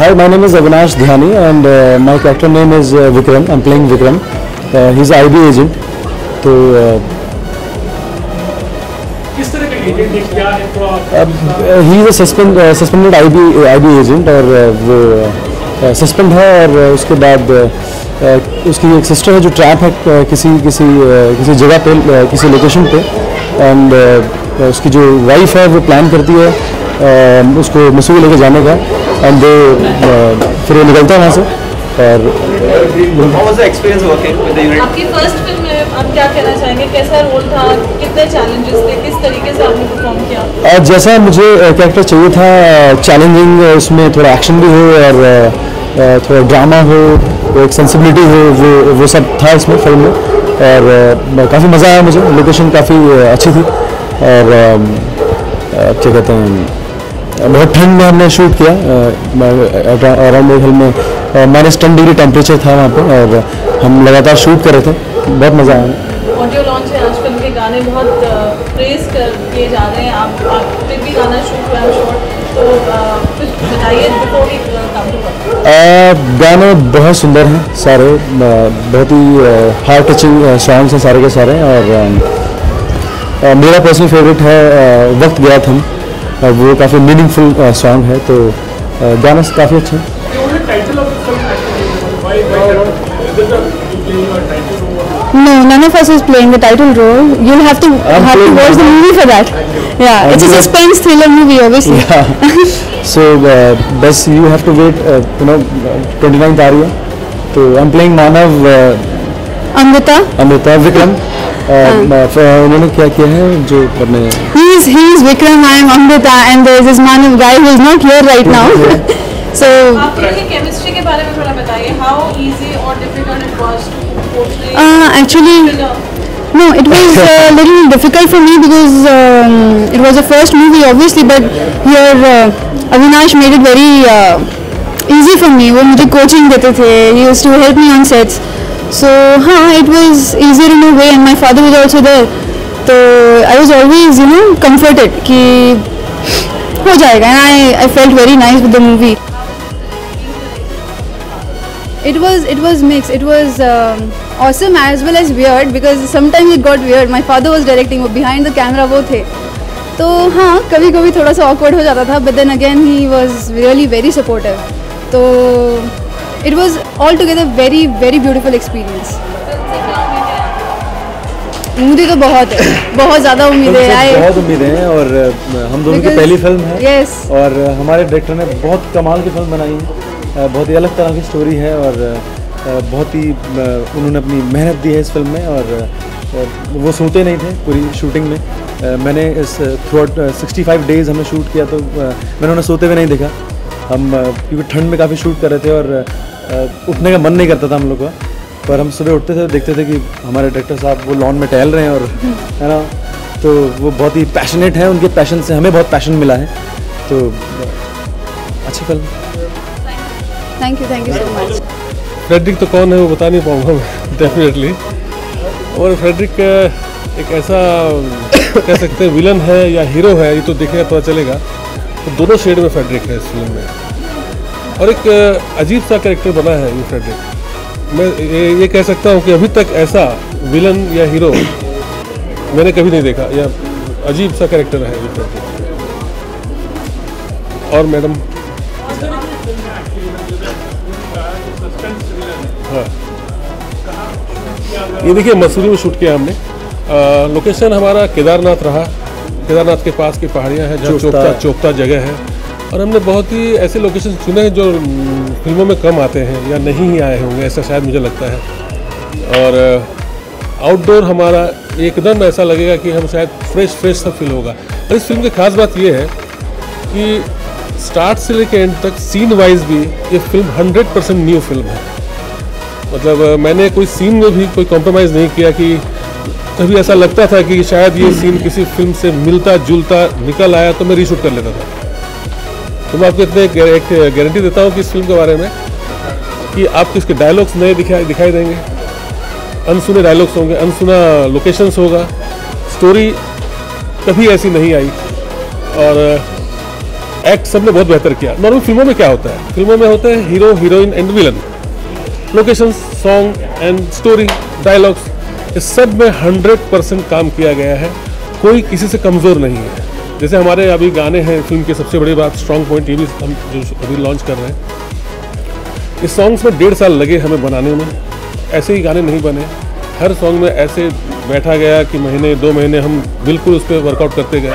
Hi, my name is Avinash Dhani and my character name is Vikram. I'm playing Vikram. He's an IB agent. तो किस तरह का agent है क्या है तो आप? He's a suspended IB agent और वो suspend है और उसके बाद उसकी एक sister है जो trap है किसी जगह पे किसी location पे and उसकी जो wife है वो plan करती है उसको मिसूरी लेके जाने का एंड दे फिर वो निकलता है वहाँ से और How was the experience working with the unit? आपकी फर्स्ट फिल्म में आप क्या कहना चाहेंगे? कैसा रोल था? कितने चैलेंजेस थे? किस तरीके से आपने परफॉर्म किया? जैसा मुझे कैरेक्टर चाहिए था, चैलेंजिंग, उसमें थोड़ा एक्शन भी हो और थोड़ा ड्रामा हो, एक सेंसिबिलिटी हो, वो सब था इसमें फिल्म में और काफ़ी मज़ा आया मुझे। लोकेशन काफ़ी अच्छी थी और क्या कहते हैं, बहुत ठंड में हमने शूट किया। अराउंड हिल में -10 डिग्री टेम्परेचर था वहाँ पे और हम लगातार शूट कर रहे थे। बहुत मज़ा आया। ऑडियो लॉन्च है आज, फिल्म के गाने बहुत प्रेस कर किए जा रहे हैं। आप फिर भी गाना शूट हुआ है शॉर्ट, तो कुछ बताइए बिफोर वी कम। गाने बहुत सुंदर हैं सारे, बहुत ही हार्ट टचिंग सॉन्ग्स हैं सारे के सारे और मेरा पर्सनल फेवरेट है वक्त गया था, वो काफ़ी मीनिंगफुल सॉन्ग है, तो गाना काफ़ी अच्छा है। No, none of us is playing the title role. You'll have to watch the movie for that. Yeah, it's a suspense thriller movie, obviously. Yeah. So, best you have to wait. You know, 29th Aria. So I'm playing Manav. Amrita, Vikram. उन्होंने क्या किया है जो करने? He is Vikram, I am Amrita, and there is this Manav guy who is not here right now. So आप उनकी chemistry के बारे में थोड़ा बताइए. How easy or difficult it was to portray? Actually, no, it was a little difficult for me because it was the first movie, obviously. But here Avinash made it very easy for me. वो मुझे coaching देते थे. He used to help me on sets. So, हाँ, it was easier in a way, and my father was also there. So I was always, you know, comforted कि हो जाएगा, and I felt very nice with the movie. It was mixed. It was awesome as well as weird because sometimes it got weird. My father was directing, वो behind the camera वो थे. तो हाँ, कभी-कभी थोड़ा सा awkward हो जाता था, but then again he was really very supportive. तो it was altogether very beautiful experience. उम्मीदें तो बहुत है, बहुत ज़्यादा उम्मीदें हैं, बहुत उम्मीदें हैं और हम दोनों की पहली फिल्म है। Yes. और हमारे डायरेक्टर ने बहुत कमाल की फिल्म बनाई है, बहुत ही अलग तरह की स्टोरी है और बहुत ही उन्होंने अपनी मेहनत दी है इस फिल्म में और वो सोते नहीं थे पूरी शूटिंग में। मैंने इस थ्रूआउट 65 डेज़ हमने शूट किया तो मैंने उन्हें सोते हुए नहीं देखा। हम क्योंकि ठंड में काफ़ी शूट कर रहे थे और उठने का मन नहीं करता था हम लोग का, पर हम सुबह उठते थे देखते थे कि हमारे डायरेक्टर साहब वो लॉन में टहल रहे हैं और है ना, तो वो बहुत ही पैशनेट हैं, उनके पैशन से हमें बहुत पैशन मिला है, तो अच्छी film. Thank you so much. Frederick तो कौन है वो बता नहीं पाऊँगा डेफिनेटली, और फ्रेडरिक एक ऐसा कह सकते हैं विलन है या हीरो है, ये तो देखेगा पता चलेगा। तो दोनों शेड में फ्रेडरिक है इस फिल्म में और एक अजीब सा कैरेक्टर बना है ये फ्रेडरिक। मैं ये कह सकता हूँ कि अभी तक ऐसा विलन या हीरो मैंने कभी नहीं देखा, या अजीब सा कैरेक्टर है ये फ्रेडरिक। और मैडम हाँ, ये देखिए मसूरी में शूट किया हमने। लोकेशन हमारा केदारनाथ रहा, केदारनाथ के पास की पहाड़ियाँ हैं जहाँ चोपता जगह है और हमने बहुत ही ऐसे लोकेशन चुने हैं जो फिल्मों में कम आते हैं या नहीं ही आए होंगे, ऐसा शायद मुझे लगता है। और आउटडोर हमारा एकदम ऐसा लगेगा कि हम शायद फ्रेश सा फील होगा। और इस फिल्म की खास बात ये है कि स्टार्ट से लेकर एंड तक सीन वाइज भी ये फिल्म 100% न्यू फिल्म है। मतलब मैंने कोई सीन में भी कोई कॉम्प्रोमाइज़ नहीं किया कि कभी ऐसा लगता था कि शायद ये सीन किसी फिल्म से मिलता जुलता निकल आया तो मैं रीशूट कर लेता था। तो मैं आपको इतने एक गारंटी देता हूँ कि इस फिल्म के बारे में कि आपको इसके डायलॉग्स नए दिखाई देंगे, अनसुने डायलॉग्स होंगे, अनसुना लोकेशंस होगा, स्टोरी कभी ऐसी नहीं आई और एक्ट सबने बहुत बेहतर किया। नॉर्मल फिल्मों में क्या होता है, फिल्मों में होते हैं hero heroine and villain, location, song and story, dialogues, इस सब में 100% काम किया गया है, कोई किसी से कमज़ोर नहीं है। जैसे हमारे अभी गाने हैं फिल्म के, सबसे बड़ी बात स्ट्रॉन्ग पॉइंट ये भी हम जो अभी लॉन्च कर रहे हैं, इस सॉन्ग्स में 1.5 साल लगे हमें बनाने में, ऐसे ही गाने नहीं बने। हर सॉन्ग में ऐसे बैठा गया कि महीने 2 महीने हम बिल्कुल उस पर वर्कआउट करते गए,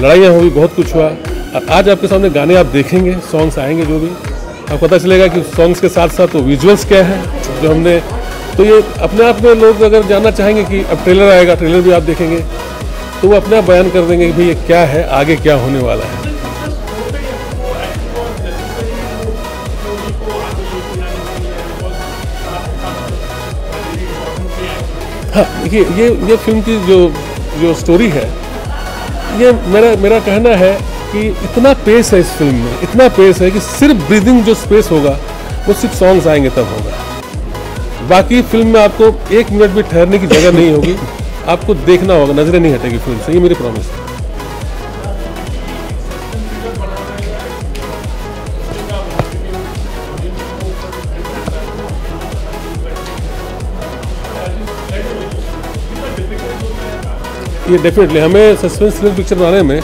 लड़ाइयाँ हुई, बहुत कुछ हुआ। और आज आपके सामने गाने आप देखेंगे, सॉन्ग्स आएंगे, जो भी आपको पता चलेगा कि सॉन्ग्स के साथ साथ वो विजुअल्स क्या है जो हमने, तो ये अपने आप में लोग अगर जानना चाहेंगे कि अब ट्रेलर आएगा, ट्रेलर भी आप देखेंगे तो वो अपने आप बयान कर देंगे कि भाई ये क्या है, आगे क्या होने वाला है। हाँ, देखिए ये फिल्म की जो स्टोरी है, ये मेरा कहना है कि इतना पेस है इस फिल्म में, इतना पेस है कि सिर्फ ब्रीदिंग जो स्पेस होगा वो सिर्फ सॉन्ग्स आएंगे तब होगा। बाकी फिल्म में आपको 1 मिनट भी ठहरने की जगह नहीं होगी, आपको देखना होगा, नजरें नहीं हटेगी फिल्म से, ये मेरी प्रॉमिस है। ये डेफिनेटली हमें सस्पेंस थ्रिलर पिक्चर बनाने में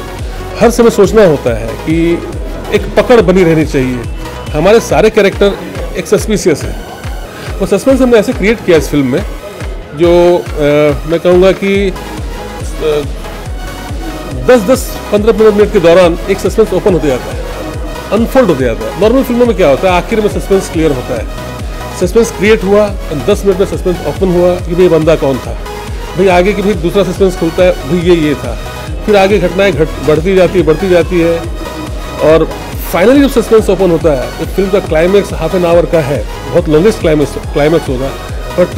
हर समय सोचना होता है कि एक पकड़ बनी रहनी चाहिए। हमारे सारे कैरेक्टर एक सस्पिशियस है, वो सस्पेंस हमने ऐसे क्रिएट किया इस फिल्म में जो मैं कहूँगा कि 10-15 मिनट के दौरान एक सस्पेंस ओपन होते जाता है, अनफोल्ड होते जाता है। नॉर्मल फिल्मों में क्या होता है, आखिर में सस्पेंस क्लियर होता है, सस्पेंस क्रिएट हुआ, 10 मिनट में सस्पेंस ओपन हुआ कि भाई बंदा कौन था, भाई आगे की, फिर दूसरा सस्पेंस खुलता है, भाई ये था, फिर आगे घटनाएं बढ़ती जाती है और फाइनली जब सस्पेंस ओपन होता है तो फिल्म का क्लाइमैक्स 1/2 आवर का है, बहुत लॉन्गेस्ट क्लाइमैक्स होगा। बट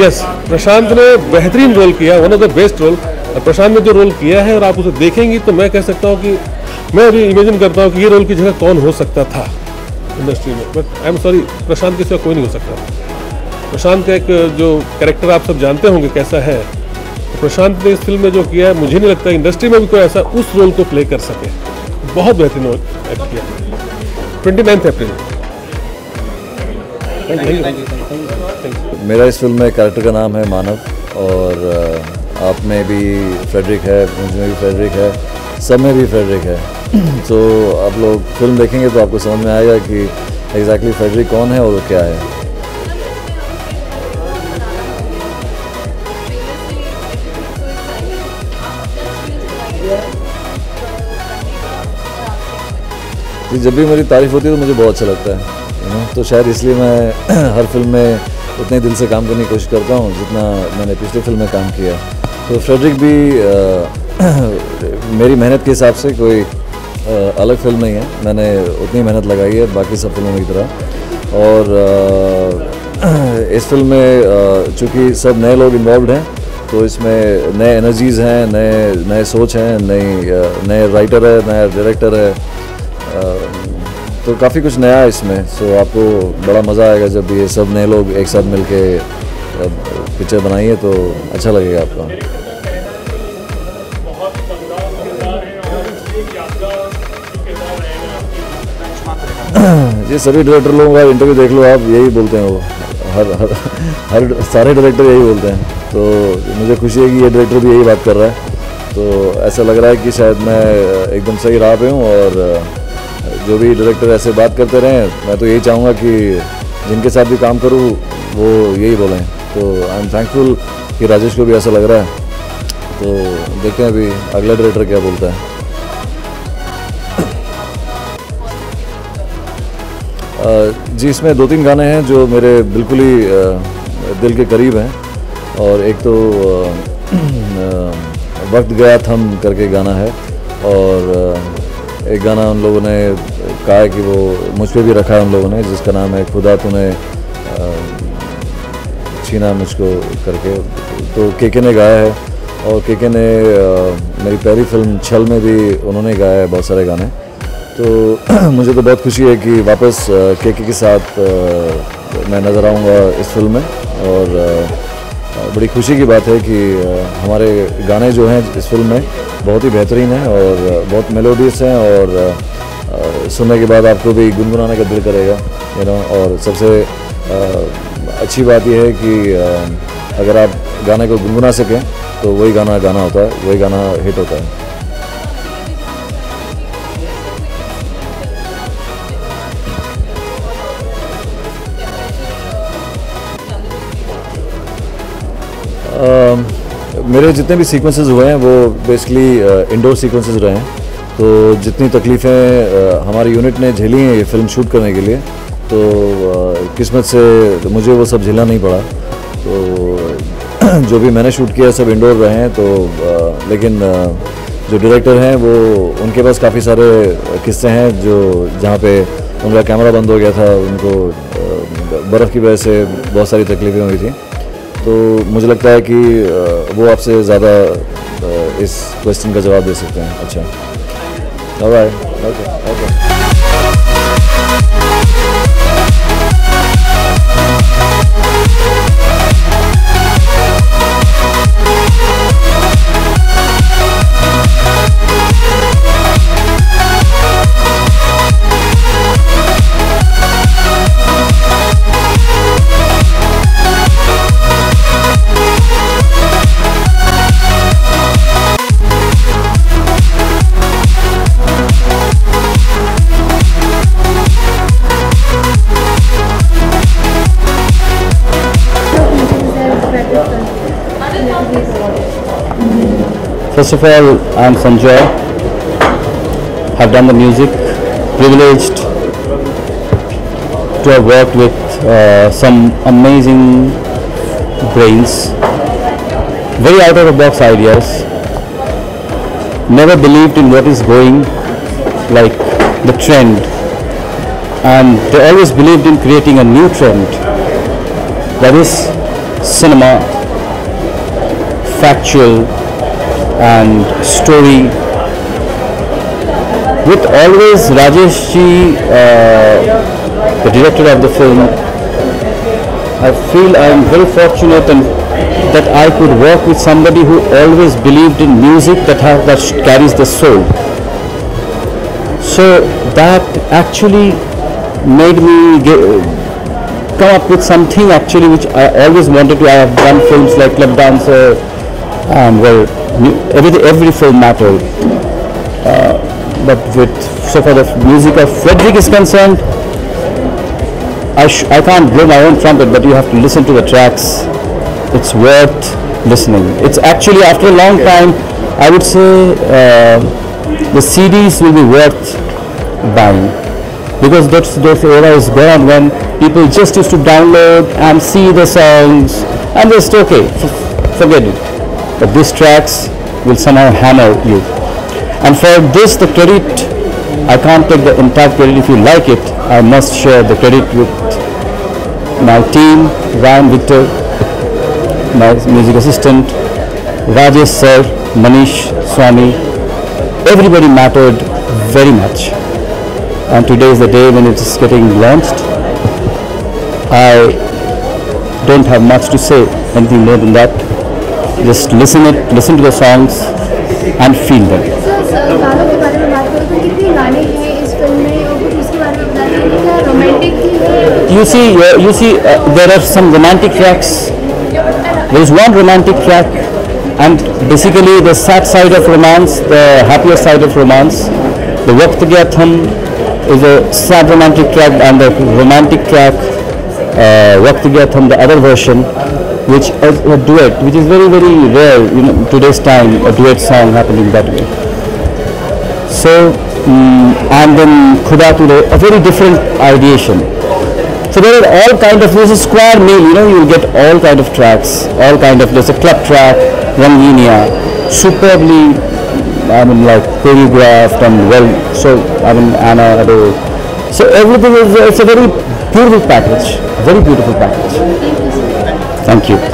यस, प्रशांत ने बेहतरीन रोल किया, one of the best role Prashant ने जो रोल किया है, और आप उसे देखेंगी तो मैं कह सकता हूँ कि मैं अभी इमेजिन करता हूँ कि ये रोल की जगह कौन हो सकता था इंडस्ट्री में, but I am sorry, Prashant के सिवा कोई नहीं हो सकता। प्रशांत का एक जो कैरेक्टर आप सब जानते होंगे कैसा है, तो प्रशांत ने इस फिल्म में जो किया है, मुझे नहीं लगता इंडस्ट्री में भी कोई ऐसा उस रोल को प्ले कर सके, बहुत बेहतरीन एक्ट किया। 29 अप्रैल मेरा इस फिल्म में कैरेक्टर का नाम है मानव, और आप में भी फ्रेडरिक है, मुझमें भी फ्रेडरिक है, सब में भी फ्रेडरिक है। तो आप लोग फिल्म देखेंगे तो आपको समझ में आएगा कि एग्जैक्टली फ्रेडरिक कौन है और वो क्या है। तो जब भी मेरी तारीफ होती है तो मुझे बहुत अच्छा लगता है, तो शायद इसलिए मैं हर फिल्म में उतने दिल से काम करने की कोशिश करता हूँ जितना मैंने पिछली फिल्म में काम किया। तो फ्रेडरिक भी मेरी मेहनत के हिसाब से कोई अलग फिल्म नहीं है, मैंने उतनी मेहनत लगाई है बाकी सब फिल्मों की तरह। और इस फिल्म में चूँकि सब नए लोग इन्वॉल्व हैं तो इसमें नए एनर्जीज़ हैं, नए सोच हैं, नए राइटर है, नया डायरेक्टर है, तो काफ़ी कुछ नया है इसमें। सो आपको बड़ा मज़ा आएगा जब ये सब नए लोग एक साथ मिल के पिक्चर बनाइए तो अच्छा लगेगा आपको। ये सभी डायरेक्टर लोगों का इंटरव्यू देख लो आप, यही बोलते हैं वो, हर सारे डायरेक्टर यही बोलते हैं। तो मुझे खुशी है कि ये डायरेक्टर भी यही बात कर रहा है, तो ऐसा लग रहा है कि शायद मैं एकदम सही राह पे हूँ। और जो भी डायरेक्टर ऐसे बात करते रहें, मैं तो यही चाहूँगा कि जिनके साथ भी काम करूँ वो यही बोलें। तो आई एम थैंकफुल कि राजेश को भी ऐसा लग रहा है, तो देखते हैं अभी अगला डायरेक्टर क्या बोलता है। जी, इसमें 2-3 गाने हैं जो मेरे बिल्कुल ही दिल के करीब हैं, और एक तो वक्त गया थम करके गाना है, और एक गाना उन लोगों ने कहा है कि वो मुझ पे भी रखा है उन लोगों ने, जिसका नाम है खुदा तूने छीना मुझको करके, तो केके ने गाया है। और केके ने मेरी पहली फिल्म छल में भी उन्होंने गाया है बहुत सारे गाने, तो मुझे तो बहुत खुशी है कि वापस केके के साथ मैं नज़र आऊँगा इस फिल्म में। और बड़ी खुशी की बात है कि हमारे गाने जो हैं इस फिल्म में बहुत ही बेहतरीन हैं और बहुत मेलोडियस हैं और सुनने के बाद आपको भी गुनगुनाने का दिल करेगा, यू नो। और सबसे अच्छी बात यह है कि अगर आप गाने को गुनगुना सकें तो वही गाना गाना होता है, वही गाना हिट होता है। मेरे जितने भी सीक्वेंसेस हुए हैं वो बेसिकली इंडोर सीक्वेंसेस रहे हैं, तो जितनी तकलीफ़ें हमारी यूनिट ने झेली हैं ये फिल्म शूट करने के लिए, तो किस्मत से मुझे वो सब झेलना नहीं पड़ा। तो जो भी मैंने शूट किया सब इंडोर रहे हैं, तो लेकिन जो डायरेक्टर हैं वो उनके पास काफ़ी सारे किस्से हैं जो जहाँ पे उनका कैमरा बंद हो गया था, उनको बर्फ़ की वजह से बहुत सारी तकलीफ़ें हुई थी। तो मुझे लगता है कि वो आपसे ज़्यादा इस क्वेश्चन का जवाब दे सकते हैं। अच्छा, First of all, I am Sanjoy. Have done the music. Privileged to have worked with some amazing brains. Very out of the box ideas. Never believed in what is going, like the trend, and they always believed in creating a new trend. That is cinema, factual. And story with always Rajesh ji, the director of the film. I feel I am very fortunate and that I could work with somebody who always believed in music that carries the soul. So that actually made me come up with something actually which I always wanted to. I have done films like Club Dancer and well. Every film matter, but with so far the music of Frederick is concerned, I can't blow my own trumpet, but you have to listen to the tracks. It's worth listening. It's actually after a long time, I would say the CDs will be worth buying, because that era is gone when people just used to download and see the songs and just okay, forget it. But these tracks will somehow hammer you, and for this the credit, I can't take the entire credit. If you like it, I must share the credit with my team, Ryan, Victor, my music assistant, Rajesh sir, Manish, Swami, everybody mattered very much, and today is the day when it is getting launched. I don't have much to say, anything more than that. Just listen to the songs and feel them. Sir, गानों के बारे में बात करो तो कितने गाने हैं इस फिल्म में और कुछ उसके बारे में बताइए, क्या romantic है? You see, there are some romantic tracks. There is one romantic track, and basically the sad side of romance, the happier side of romance. The वक्त गया थम is a sad romantic track, and the romantic track वक्त गया थम, the other version. Which is a duet, which is very, very rare, you know, today's time, a duet song happening that way. So, and then Khuda Ture, a very different ideation. So there are all kind of, there's a square meal, you know, you'll get all kind of tracks, all kind of, there's a club track, Ranginia, superbly, I mean, like, choreographed and well, so, I mean, Anna, Ado. So everything is, it's a very beautiful package, very beautiful package. Thank you. And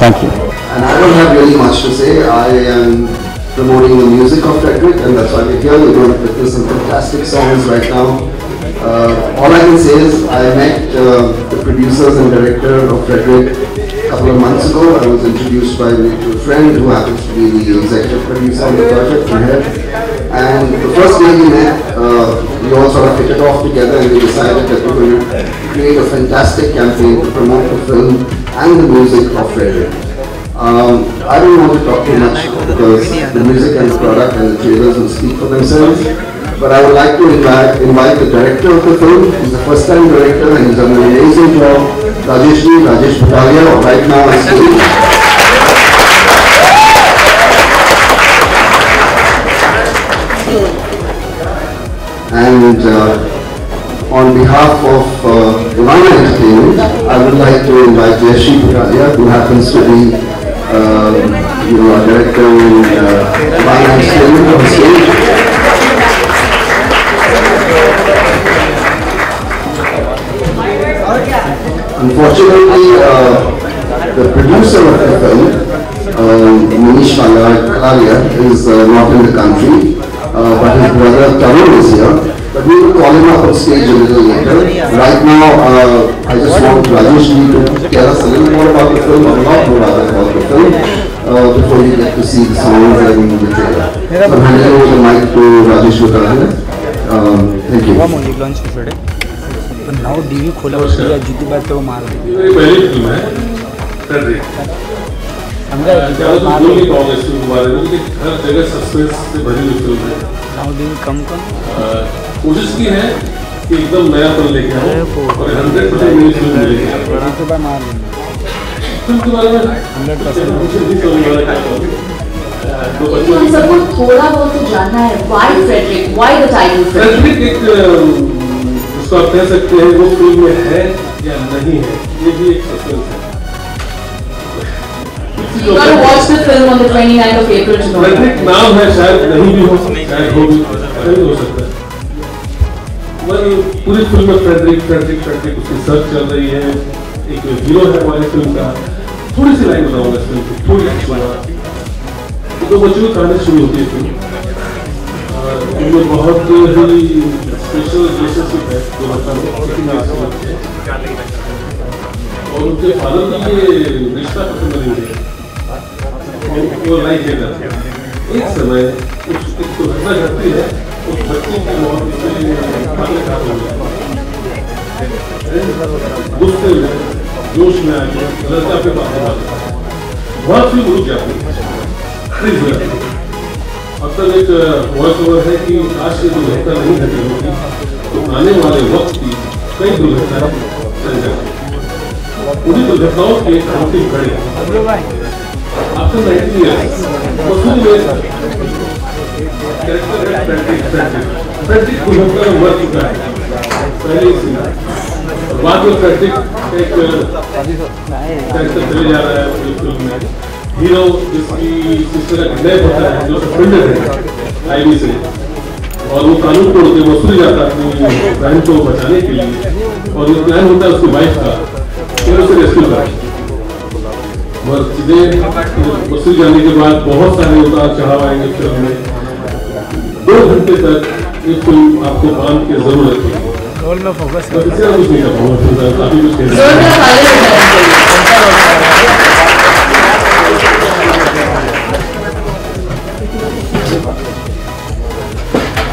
I don't have really much to say. I am promoting the music of Frederick, and that's why we're here. We're going to witness some fantastic songs right now. All I can say is I met the producers and director of Frederick A couple of months ago, I was introduced by me to a friend who happens to be the executive producer of the project here. And the first day we met, we all sort of hit it off together, and we decided that we were going to create a fantastic campaign to promote the film and the music of Frederick. I don't want to talk too much because the music and the product and the trailers will speak for themselves. But I would like to invite the director of the film. He's a first-time director and he's done an amazing job. Rajesh Bhutalia, right now on stage. And on behalf of Unwind Entertainment, I would like to invite Yeshi Puraya, who happens to be our director in Unwind Entertainment on stage. Unfortunately, the producer of the film, Manish is not in the country, but his brother Tarun is here. But we will call him up on stage a little later. Right now, I just want Rajesh to tell us a little more about the film, or a lot more about the film, before you get to see the songs and the trailer. So I'm handing over the mic to Rajesh Bhutalia. Thank you. Now DV खोला उसकी जितनी बात तो मार दी। ये पहली film है Frederick. हमने ज़्यादा बोल नहीं पाऊँगा इसके बारे में क्योंकि हर जगह सस्पेंस से भरी हुई फिल्म है। नाउ डीवी कम कोशिश की है कि एकदम नया फिल्म लेके आओ और 100% नई फिल्म लेके आओ। इसके बारे मार दी। फिल्म के बारे में 100%। तो हम सबको थोड़ा बहुत जानना है। Why Frederick? Why the title Frederick? तो आप कह सकते हैं वो फिल्म में है या नहीं है, ये भी एक सस्पेंस है। You gotta watch the film on the 29th of April to know. Fredरिक नाम है, शायद नहीं भी हो, शायद हो भी, नहीं हो सकता। वही पूरी फिल्म में फ्रेडरिक उसकी सर्च चल रही है। एक हीरो है हमारी फिल्म का। थोड़ी सी लाइन बताऊंगा इस फिल्म की, थोड़ी एक्चुअली। तो बच्चों की कहानी शुरू होती है फिल्म। बहुत ही स्पेशल रिलेशनशिप है जो बच्चा और उनके फादर की ये रिश्ता खत्म नहीं हुआ और लाइफ देता है। एक समय कुछ दुर्घटना घटती है उस बच्चे की मौत गुस्से में जोश में आके लड़का पे बातें बहुत सी रुक जाती है। अब तक एक वॉइस ओवर है कि आज की दुर्घटना नहीं घटी होगी तो आने वाले वक्त की कई दुर्घटनाएं चल जाएंगी। उन्हीं दुर्घटनाओं के अंतिम खड़े आपसे 19 years कैरेक्टर दुर्घटना में मर चुका है पहले ही और बाद में फ्रेडरिक एक कैरेक्टर चले जा रहा है फिल्म में। हीरो जिसकी सिस्टर का निर्णय होता है जो सस्पेंडेड है आईबी से और वो कानून तोड़ के मसूरी जाता है अपनी बहन को बचाने के लिए और वो प्लान होता है उसकी वाइफ का फिर उसे रेस्क्यू करें और सीधे मसूरी जाने के बाद बहुत सारे उतार चढ़ाव आएंगे फिल्म में। 2 घंटे तक ये फिल्म आपको बांध के जरूर रखेगी।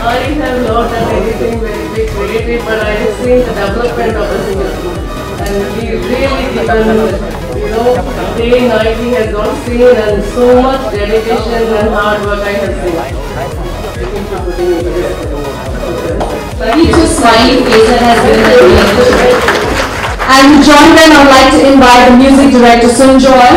I have not done anything very big creative, but I have seen the development of the single film, and we really day and night we have not seen, and so much dedication and hard work I have seen. Such a smiling face that has been the relationship. And to join them, I would like to invite the music director Sunjoy.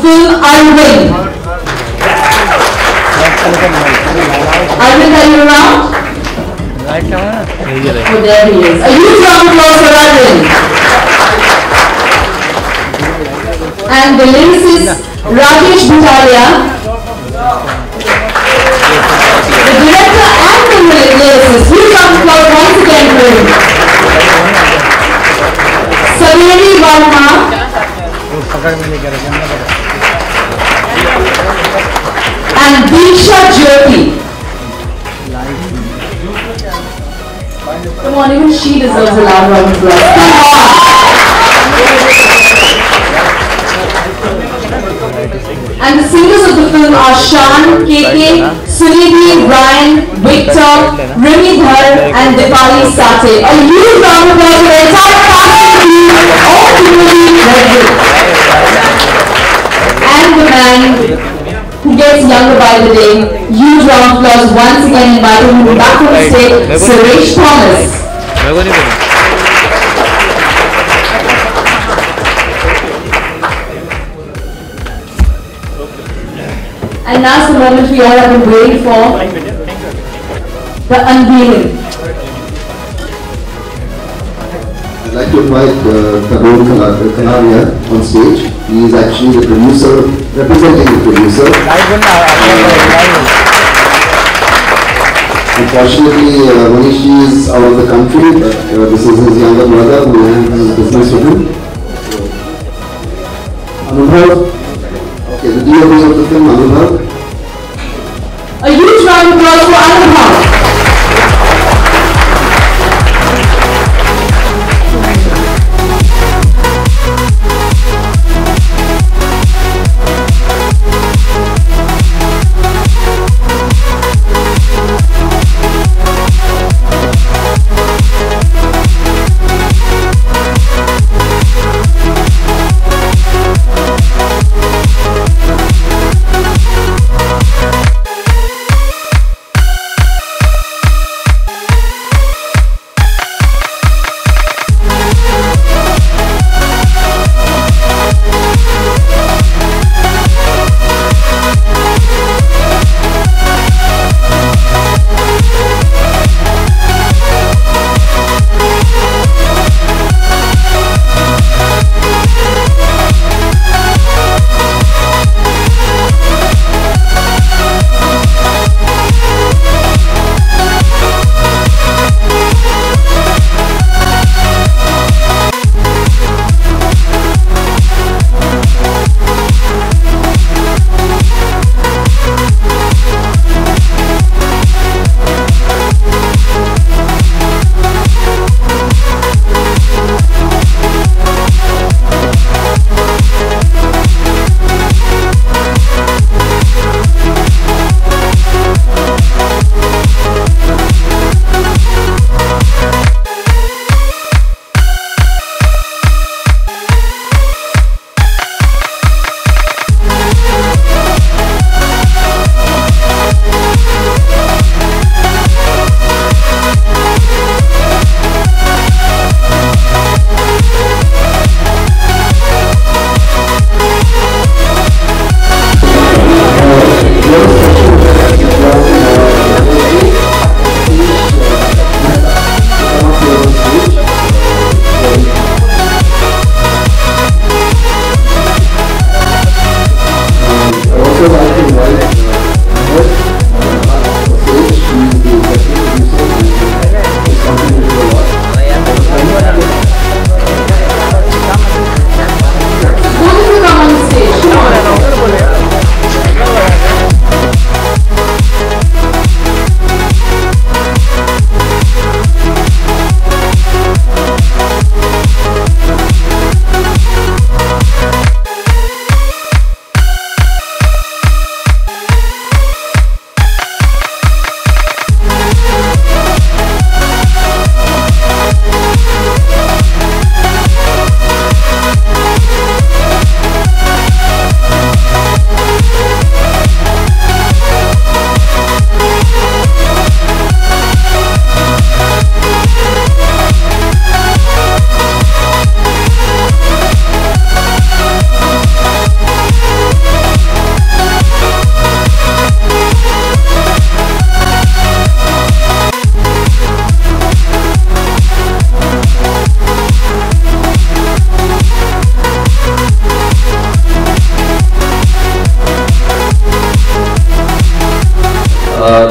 Unwind. Unwind, are you around? Right now, oh, there he is. A huge round of applause for Unwind. And the lyricist Rajesh Bhutalia, the director and the lyricist. Huge round of applause once again for him. Sarevi Varma. Come on, even she deserves a loud round of applause. And the singers of the film are Shan, KK, Sarevi, Ryan, Victor, Remy Dhar and Dipali Sate. A huge round of applause for the entire cast and crew of the movie Frederick. And the man who gets younger by the day, huge round of applause once again, inviting him back on the stage, Suresh Thomas. And now's the moment we all have been waiting for, the unveiling. I'd like to invite Karol Kanaria on stage. He is actually the producer, representing the producer. Unfortunately, Manish is out of the country, but this is his younger brother who has business with him. Anubhav, okay, the DOP of the film, Anubhav. A huge round of applause for Anubhav.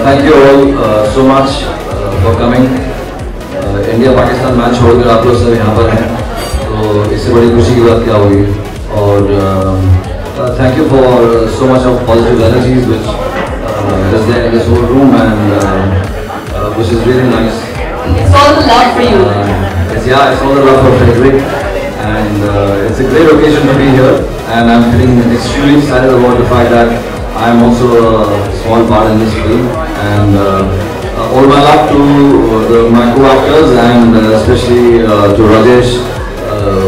Thank you all so much for coming. India-Pakistan match छोड़कर आप लोग सब यहाँ पर हैं, तो इससे बड़ी खुशी की बात क्या होगी। और thank you for so much of positive energies which is there in this whole room and really nice. It's all the love for you. Yeah, it's all the love for Frederick. And it's a great occasion to be here. And I'm feeling extremely excited about the fact that I'm also a small part in this film. And all my love to my co-actors and especially to Rajesh,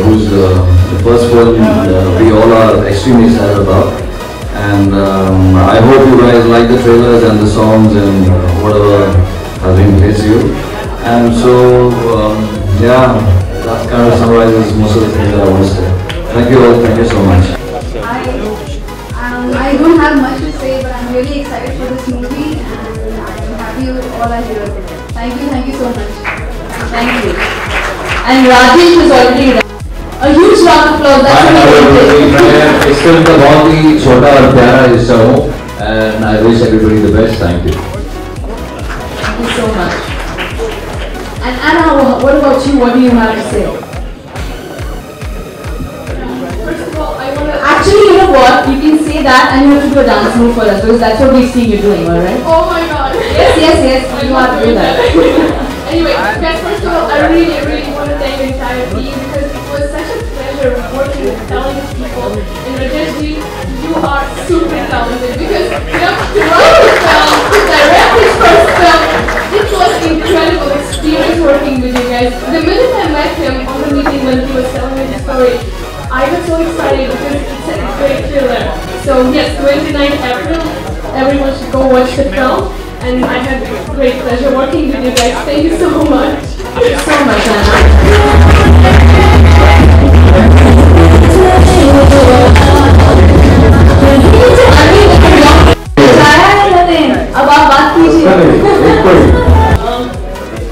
who's the first one we all are extremely excited about. And I hope you guys like the trailers and the songs and whatever has been played to you. And so, yeah, that kind of summarizes most of the things that I want to say. Thank you all, thank you so much. I don't have much to say, but I'm really excited for this movie and I'm happy with all I hear. Thank you so much. Thank you. And Rajesh was already there. A huge round of applause, that's what I film का बहुत ही छोटा और प्यारा हिस्सा हो and I wish everybody the best. Thank you. Thank you so much. And Anna, what about you? What do you have to say? First of all, I want to... Actually, you know what? You can say that and you have to do a dance move for us because that's what we've seen you doing, alright? Oh my god. Yes, yes, yes. You have to do that. Anyway, guys, first of all, I really, really want to thank the entire team because it was such a pleasure working with talented people. And Rajeshji, you are super talented because to write this film, to direct this first film, it was an incredible experience working with you guys. The minute I met him on the meeting when he was telling me the story, I was so excited because it's a great thriller. So yes, 29th April, everyone should go watch the film. And I had great pleasure working with you guys. Thank you so much. Thank you so much, Anna.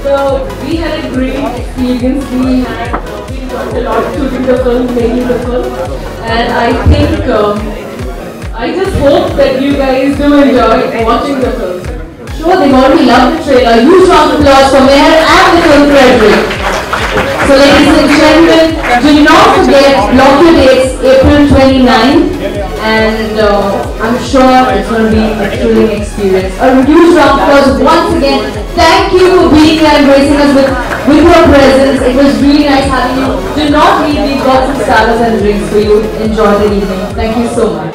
So we had a great experience. We got a lot to do the film, making the film, and I think I just hope that you guys do enjoy watching the film. Sure, they've already loved the trailer. Huge round of applause for Mayor and the film Frederick. So ladies and gentlemen, do not forget, block your dates, April 29th. And I'm sure it's going to be a thrilling experience. A huge round of applause once again. Thank you for being here and gracing us with your presence. It was really nice having you. Do not leave, we've got some salads and drinks for you. Enjoy the evening. Thank you so much.